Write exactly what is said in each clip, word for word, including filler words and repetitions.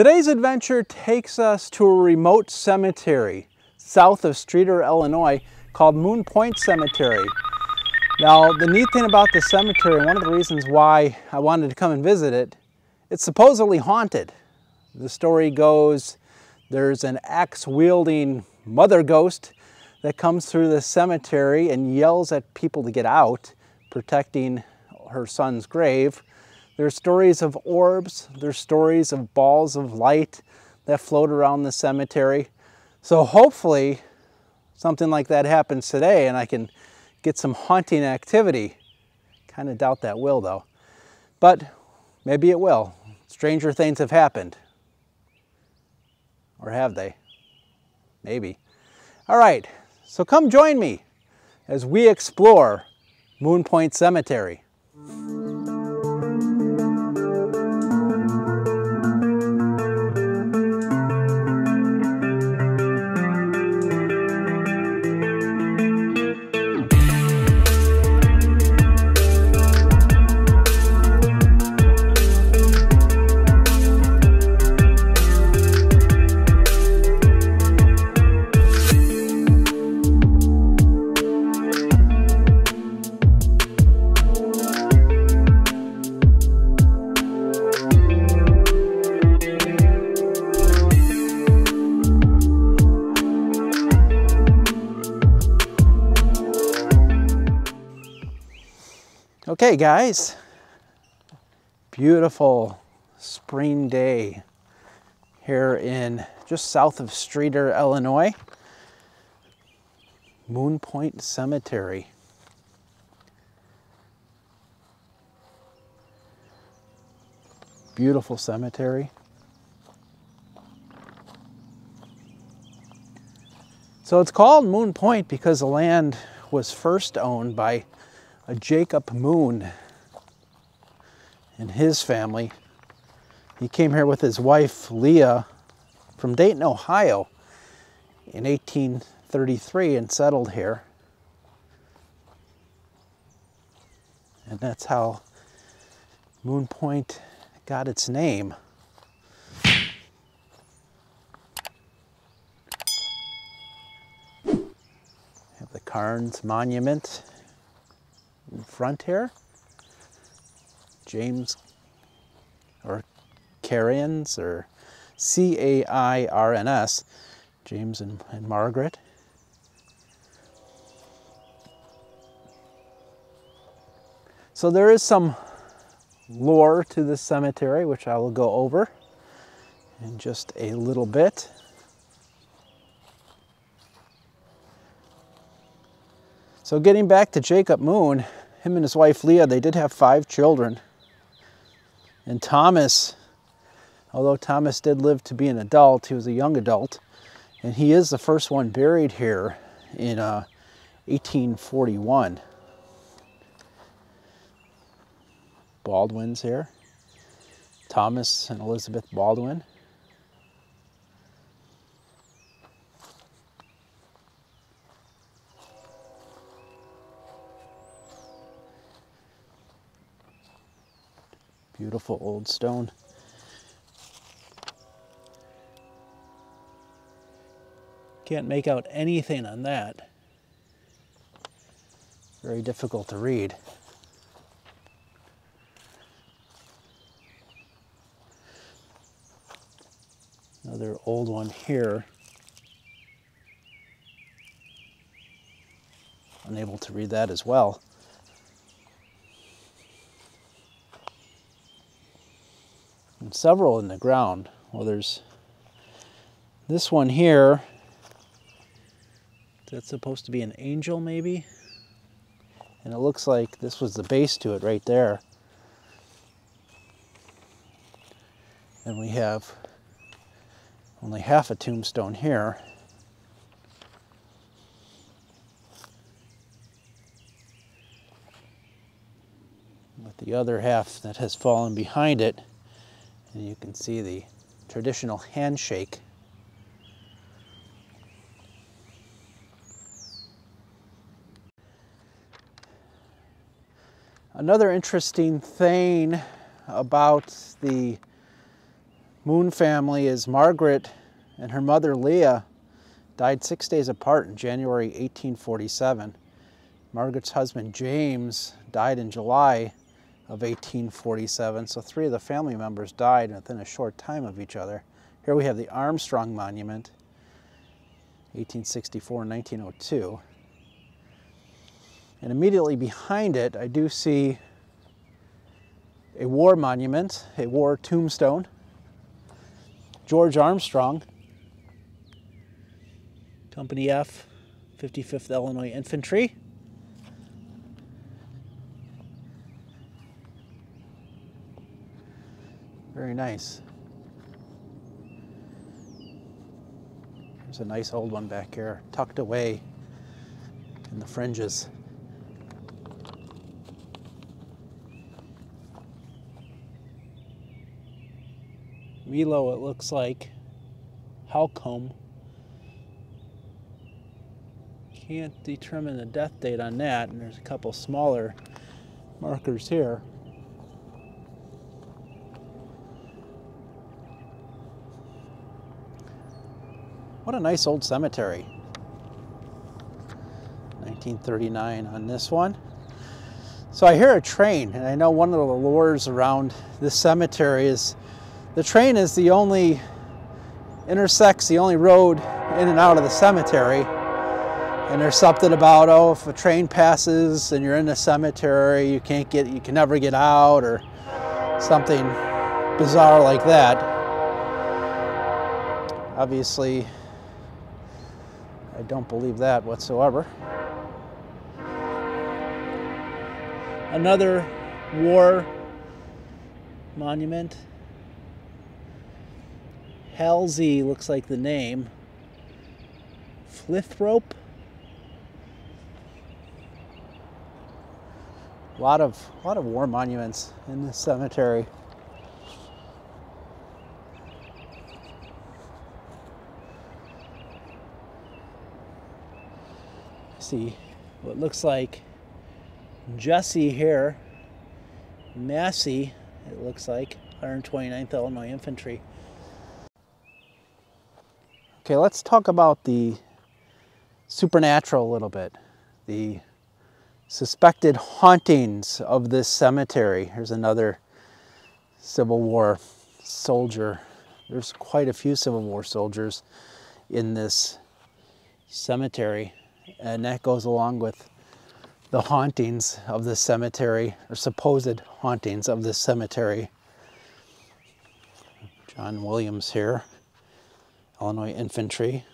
Today's adventure takes us to a remote cemetery south of Streator, Illinois, called Moon Point Cemetery. Now, the neat thing about the cemetery, and one of the reasons why I wanted to come and visit it, it's supposedly haunted. The story goes there's an axe-wielding mother ghost that comes through the cemetery and yells at people to get out, protecting her son's grave. There's stories of orbs, there's stories of balls of light that float around the cemetery. So hopefully something like that happens today and I can get some haunting activity. Kind of doubt that will though, but maybe it will. Stranger things have happened. Or have they? Maybe. All right, so come join me as we explore Moon Point Cemetery. Hey guys, beautiful spring day here in just south of Streator, Illinois, Moon Point Cemetery. Beautiful cemetery. So it's called Moon Point because the land was first owned by Jacob Moon and his family. He came here with his wife Leah from Dayton, Ohio in eighteen thirty-three and settled here. And that's how Moon Point got its name. Have the Cairns Monument in front here. James or Cairns or C A I R N S, James and, and Margaret. So there is some lore to this cemetery, which I will go over in just a little bit. So getting back to Jacob Moon, him and his wife Leah, they did have five children. And Thomas, although Thomas did live to be an adult, he was a young adult, and he is the first one buried here in uh, eighteen forty-one. Baldwin's here, Thomas and Elizabeth Baldwin. Beautiful old stone. Can't make out anything on that. Very difficult to read. Another old one here. Unable to read that as well. And several in the ground. Well, there's this one here. That's supposed to be an angel, maybe? And it looks like this was the base to it right there. And we have only half a tombstone here. With the other half that has fallen behind it. And you can see the traditional handshake. Another interesting thing about the Moon family is Margaret and her mother Leah died six days apart in January eighteen forty-seven. Margaret's husband James died in July of eighteen forty-seven, so three of the family members died within a short time of each other. Here we have the Armstrong Monument, eighteen sixty-four and nineteen oh two. And immediately behind it, I do see a war monument, a war tombstone. George Armstrong, Company F, fifty-fifth Illinois Infantry. Very nice. There's a nice old one back here, tucked away in the fringes. Milo, it looks like, Halcombe. Can't determine the death date on that, and there's a couple smaller markers here. What a nice old cemetery. nineteen thirty-nine on this one. So I hear a train, and I know one of the lures around this cemetery is the train is the only, intersects the only road in and out of the cemetery. And there's something about, oh, if a train passes and you're in the cemetery, you can't get, you can never get out, or something bizarre like that. Obviously, I don't believe that whatsoever. Another war monument. Halsey looks like the name. Flithrope. A lot of, a lot of war monuments in this cemetery. See what looks like Jesse here. Massey, it looks like, one hundred twenty-ninth Illinois Infantry. Okay, let's talk about the supernatural a little bit. The suspected hauntings of this cemetery. Here's another Civil War soldier. There's quite a few Civil War soldiers in this cemetery, and that goes along with the hauntings of this cemetery, or supposed hauntings of this cemetery. John Williams here. Illinois Infantry.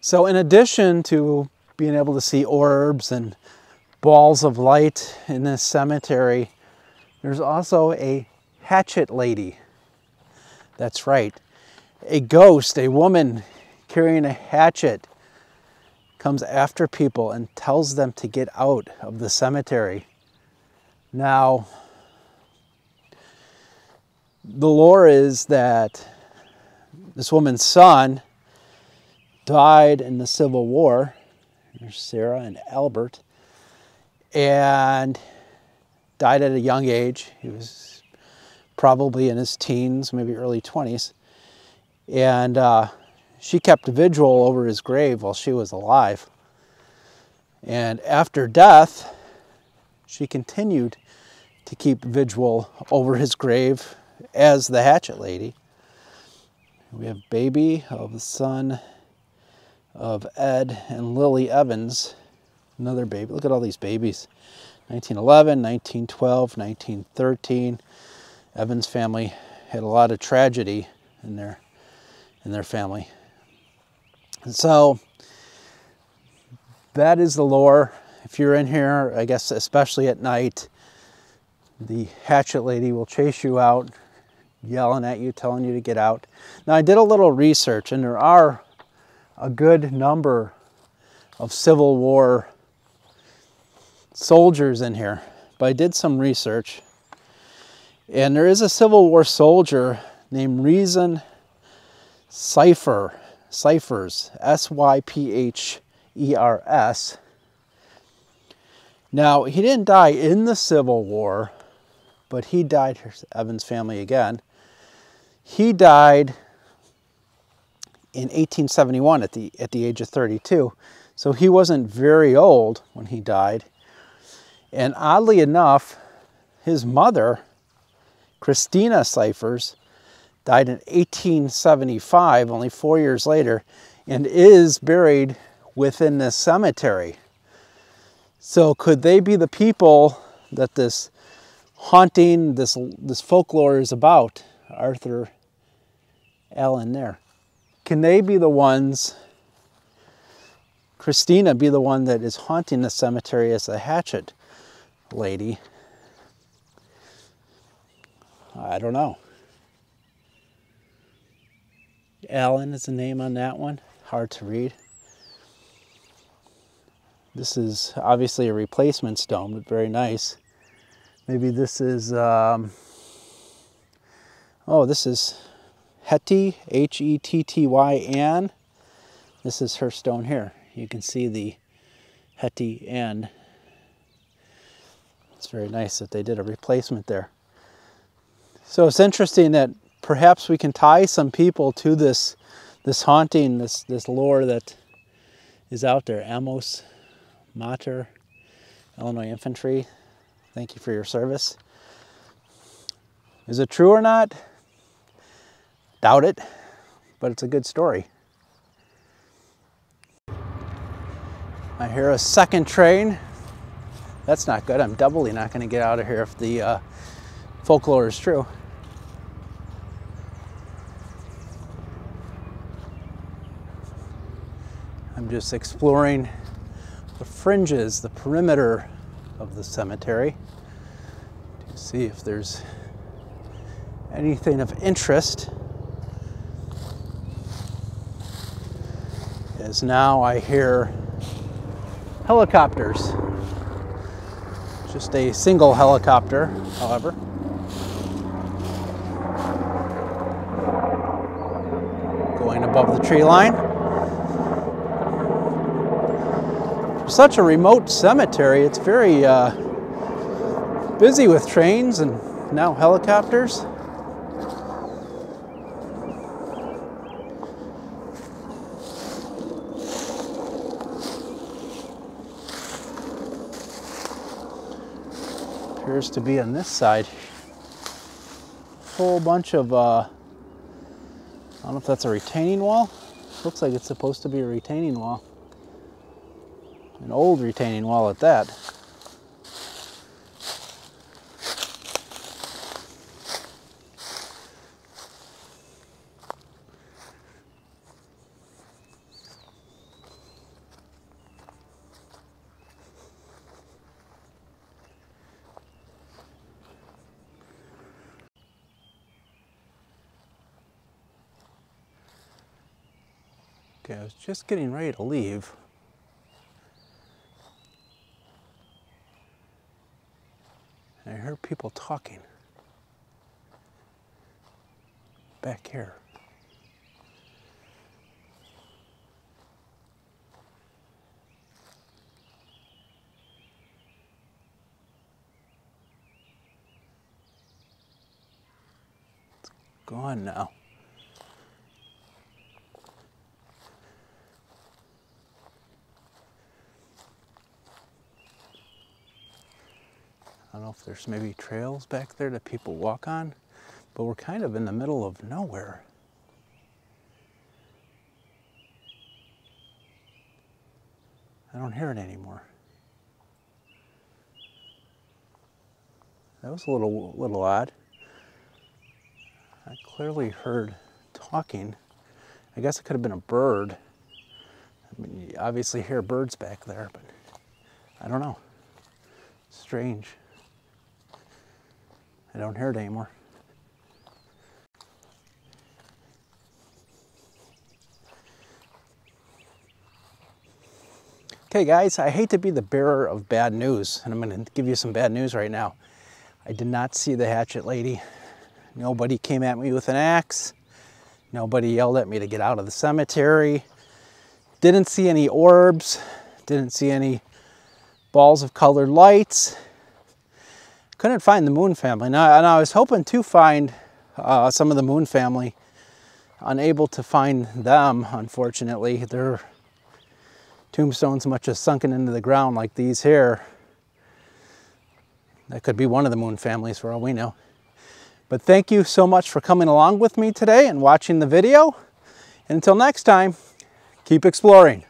So in addition to being able to see orbs and balls of light in this cemetery, there's also a hatchet lady. That's right. A ghost, a woman carrying a hatchet, comes after people and tells them to get out of the cemetery. Now, the lore is that this woman's son died in the Civil War. There's Sarah and Albert, and died at a young age. He was probably in his teens, maybe early twenties. And uh, she kept vigil over his grave while she was alive. And after death, she continued to keep vigil over his grave as the hatchet lady. We have baby of the son of Ed and Lily Evans, another baby. Look at all these babies. nineteen eleven, nineteen twelve, nineteen thirteen. Evans family had a lot of tragedy in their in their family. And so that is the lore. If you're in here, I guess especially at night, the hatchet lady will chase you out, yelling at you, telling you to get out. Now, I did a little research, and there are a good number of Civil War soldiers in here, but I did some research, and there is a Civil War soldier named Reason Sypher, Syphers, S Y P H E R S. Now, he didn't die in the Civil War, but he died, Evans family again. He died in eighteen seventy-one at the, at the age of thirty-two. So he wasn't very old when he died. And oddly enough, his mother, Christina Syphers, died in eighteen seventy-five, only four years later, and is buried within this cemetery. So could they be the people that this haunting, this, this folklore is about? Arthur Allen there. Can they be the ones, Christina be the one that is haunting the cemetery as a hatchet lady? I don't know. Allen is the name on that one. Hard to read. This is obviously a replacement stone, but very nice. Maybe this is, um, oh, this is Hetty, H E T T Y N. This is her stone here. You can see the Hetty N. It's very nice that they did a replacement there. So it's interesting that perhaps we can tie some people to this, this haunting, this, this lore that is out there. Amos Mater, Illinois Infantry, thank you for your service. Is it true or not? Doubt it, but it's a good story. I hear a second train. That's not good. I'm doubly not going to get out of here if the uh, folklore is true. I'm just exploring the fringes, the perimeter of the cemetery to see if there's anything of interest. As now I hear helicopters. Just a single helicopter, however. Going above the tree line. For such a remote cemetery, it's very uh, busy with trains and now helicopters. Appears to be on this side. Whole bunch of, uh, I don't know if that's a retaining wall. Looks like it's supposed to be a retaining wall. An old retaining wall at that. Okay, I was just getting ready to leave. I heard people talking back here. It's gone now. I don't know if there's maybe trails back there that people walk on, but we're kind of in the middle of nowhere. I don't hear it anymore. That was a little, little odd. I clearly heard talking. I guess it could have been a bird. I mean, you obviously hear birds back there, but I don't know. Strange. I don't hear it anymore. Okay guys, I hate to be the bearer of bad news, and I'm gonna give you some bad news right now. I did not see the hatchet lady. Nobody came at me with an axe. Nobody yelled at me to get out of the cemetery. Didn't see any orbs. Didn't see any balls of colored lights. couldn't find the Moon family. Now, and I was hoping to find uh, some of the Moon family. Unable to find them, unfortunately. Their tombstones much as sunken into the ground like these here. That could be one of the Moon families for all we know. But thank you so much for coming along with me today and watching the video. And until next time, keep exploring.